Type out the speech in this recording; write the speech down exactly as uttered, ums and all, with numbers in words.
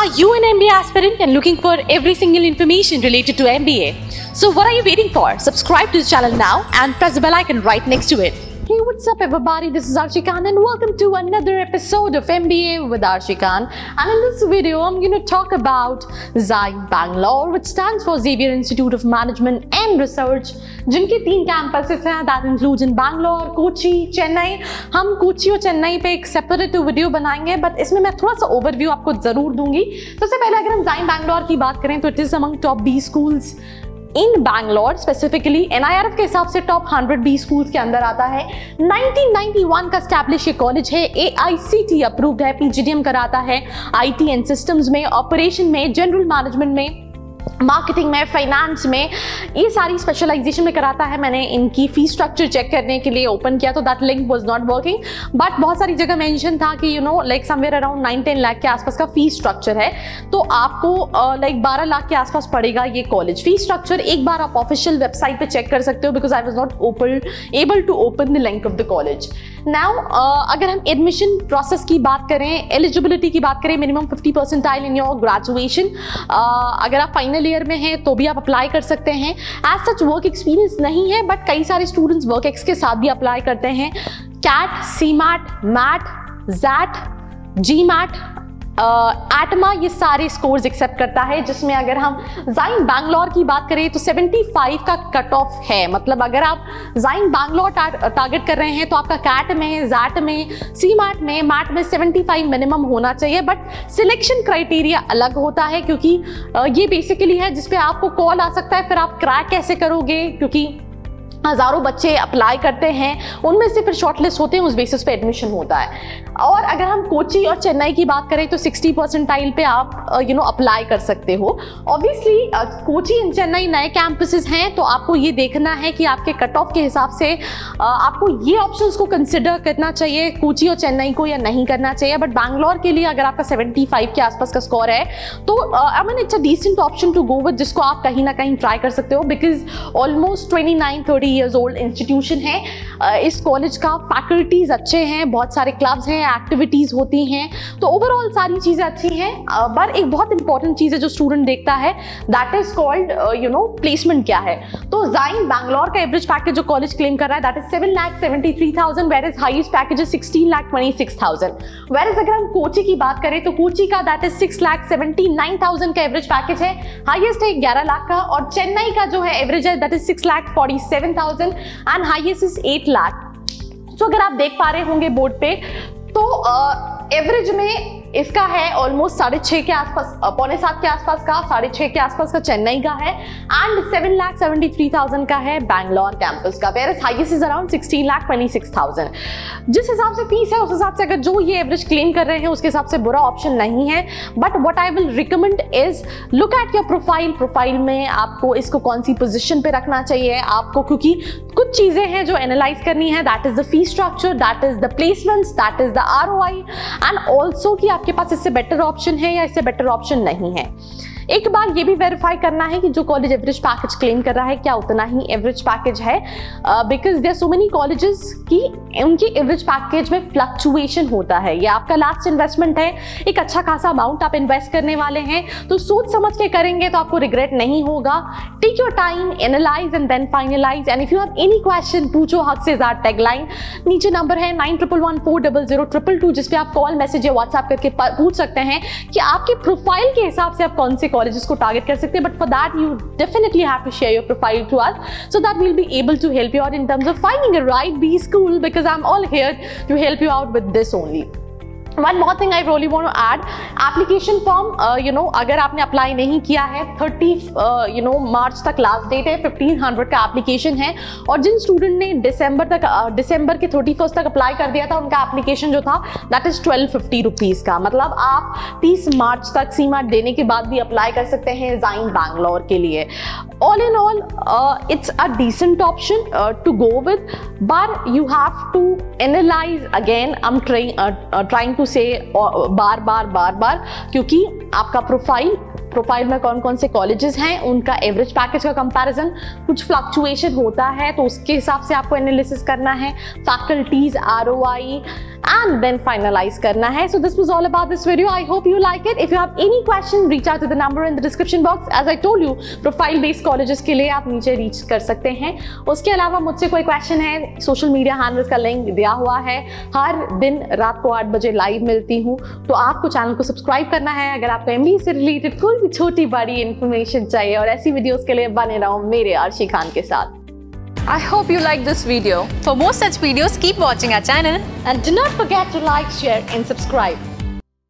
Are you an M B A aspirant and looking for every single information related to M B A? So what are you waiting for? Subscribe to this channel now and press the bell icon right next to it. Hey, what's up everybody, this is Archi Khan and welcome to another episode of M B A with Archi Khan. And in this video, I'm going to talk about X A T Bangalore, which stands for Xavier Institute of Management and Research, जिनके तीन campuses हैं, that includes in Bangalore, Kochi, Chennai. हम Kochi और Chennai पे एक separate video बनाएंगे, but इसमें मैं थोड़ा सा overview आपको जरूर दूंगी. तो सबसे पहले अगर हम X A T Bangalore की बात करें, तो it is among top B schools in Bangalore specifically. N I R F के हिसाब से टॉप हंड्रेड बी स्कूल्स के अंदर आता है. नाइनटीन नाइंटी वन का एस्टैब्लिश ये कॉलेज है, A I C T E approved है, पी जी डी एम कराता है, आई टी एंड सिस्टम्स में, ऑपरेशन में, जनरल मैनेजमेंट में, मार्केटिंग में, फाइनेंस में, ये सारी स्पेशलाइजेशन में कराता है. मैंने इनकी फी स्ट्रक्चर चेक करने के लिए ओपन किया तो that link was not working, but बहुत सारी जगह मेंशन था कि you know like somewhere around nine ten lakh के आसपास का फी स्ट्रक्चर है. तो आपको लाइक uh, बारह like, लाख के आसपास पड़ेगा ये कॉलेज फी स्ट्रक्चर. एक बार आप ऑफिशियल वेबसाइट पर चेक कर सकते हो because I was not open able to open the link of the college. Now अगर हम एडमिशन प्रोसेस की बात करें, एलिजिबिलिटी की बात करें, minimum fifty percentile in your graduation. अगर आप फाइनल ईयर में हैं तो भी आप अप्लाई कर सकते हैं. एज सच वर्क एक्सपीरियंस नहीं है, बट कई सारे स्टूडेंट्स वर्क एक्स के साथ भी अप्लाई करते हैं. CAT, C MAT, MAT, XAT, G MAT, ATMA uh, ये सारे स्कोर्स एक्सेप्ट करता है, जिसमें अगर हम X A T बैंगलोर की बात करें तो सेवेंटी फाइव का कट ऑफ है. मतलब अगर आप X A T Bangalore target कर रहे हैं तो आपका कैट में, जैट में, सी मैट में, मैट में सेवेंटी फाइव मिनिमम होना चाहिए. बट सिलेक्शन क्राइटेरिया अलग होता है क्योंकि ये बेसिकली है जिसपे आपको कॉल आ सकता है. फिर आप क्रैक कैसे करोगे, क्योंकि हज़ारों बच्चे अप्लाई करते हैं, उनमें से फिर शॉर्टलिस्ट होते हैं, उस बेसिस पे एडमिशन होता है. और अगर हम कोची और चेन्नई की बात करें तो सिक्सटी परसेंटाइल पे आप यू नो अप्लाई कर सकते हो. ऑब्वियसली कोची एंड चेन्नई नए कैंपसेस हैं तो आपको ये देखना है कि आपके कट ऑफ के हिसाब से uh, आपको ये ऑप्शंस को कंसिडर करना चाहिए, कोची और चेन्नई को या नहीं करना चाहिए. बट बैंगलोर के लिए अगर आपका सेवेंटी फाइव के आसपास का स्कोर है तो I mean it's a decent option to go with, जिसको आप कहीं ना कहीं ट्राई कर सकते हो because almost twenty nine thirty years old institution है. इस कॉलेज का फैकल्टीज अच्छे हैं, बहुत सारे क्लब्स हैं, एक्टिविटीज होती हैं, तो ओवरऑल सारी चीजें अच्छी हैं. पर एक बहुत इंपॉर्टेंट चीज है जो स्टूडेंट देखता है, that is called you know placement क्या है. तो X A T बैंगलोर का एवरेज पैकेज जो कॉलेज क्लेम कर रहा है that is seven lakh seventy three thousand, where is highest package is sixteen lakh twenty six thousand. Where is अगर हम कोची की बात करें तो कोची का that is six lakh seventy nine thousand का एवरेज पैकेज है, हाईएस्ट है ग्यारह लाख का. और चेन्नई का जो है एवरेज है that is six lakh forty seven thousand and highest is eight lakh. तो अगर आप देख पा रहे होंगे बोर्ड पे तो एवरेज uh, में इसका है ऑलमोस्ट साढ़े छः के आसपास, पौने सात के आसपास का, साढ़े छः के आसपास का चेन्नई का है and seven lakh seventy three thousand का है बैंगलोर कैंपस का. Where is highest is around sixteen lakh twenty six thousand. जिस हिसाब से फीस है उस हिसाब से अगर जो ये एवरेज क्लेम कर रहे हैं उसके हिसाब से बुरा ऑप्शन नहीं है. But what I will recommend is look at your profile. Profile में आपको इसको कौन सी पोजिशन पर रखना चाहिए आपको, क्योंकि कुछ चीज़ें हैं जो एनालाइज करनी है, that is the fee structure, that is the placements, that is the R O I, and also कि आपके पास इससे बेटर ऑप्शन है या इससे बेटर ऑप्शन नहीं है. एक बार ये भी वेरीफाई करना है कि जो कॉलेज एवरेज पैकेज क्लेम कर रहा है क्या उतना ही एवरेज पैकेज है, because there so many colleges की उनके एवरेज पैकेज में फ्लक्चुएशन होता है. ये आपका लास्ट इन्वेस्टमेंट है, एक अच्छा खासा अमाउंट आप इन्वेस्ट करने वाले हैं तो सोच समझ के करेंगे तो आपको रिग्रेट नहीं होगा. Take your time, analyse and then finalise. And if you have any question, पूछो हक से ज़्यादा टैगलाइन. नीचे नंबर है nine triple one four double zero triple two, जिसपे आप कॉल, मैसेज या व्हाट्सएप करके पूछ सकते हैं कि आपके प्रोफाइल के हिसाब से आप कौन से कॉलेजेस को टारगेट कर सकते हैं. But for that you definitely have to share your profile to us so that we will be able to help you out in terms of finding a right B school, because I am all here to help you out with this only. One more thing I really want to add, application form you know अगर आपने apply नहीं किया है thirty you know March तक last date है, fifteen hundred का application है. और जिन स्टूडेंट ने दिसंबर तक दिसंबर uh, के थर्टी फर्स्ट तक अप्लाई कर दिया था उनका एप्लीकेशन जो था that is twelve fifty rupees का. मतलब आप तीस मार्च तक सीमा देने के बाद भी अप्लाई कर सकते हैं X A T बैंगलोर के लिए. All in all it's a decent option to go with, but you have to analyse again. I am trying trying से बार बार बार बार क्योंकि आपका प्रोफाइल प्रोफाइल में कौन कौन से कॉलेजेस हैं, उनका एवरेज पैकेज का कंपैरिजन, कुछ फ्लक्चुएशन होता है तो उसके हिसाब से आपको एनालिसिस करना है, faculties, ROI and then finalize karna hai. So this was all about this video. I hope you like it. If you have any question, reach out to the number in the description box. As I told you, profile based colleges के लिए आप नीचे reach कर सकते हैं. उसके अलावा मुझसे कोई question है, social media handles का link दिया हुआ है. हर दिन रात को आठ बजे live मिलती हूँ, तो आपको channel को subscribe करना है अगर आपको एमबीए से related कोई भी छोटी बड़ी information चाहिए, और ऐसी videos के लिए बने रहो मेरे अर्शी खान के साथ. I hope you liked this video. For more such videos, keep watching our channel and do not forget to like, share and subscribe.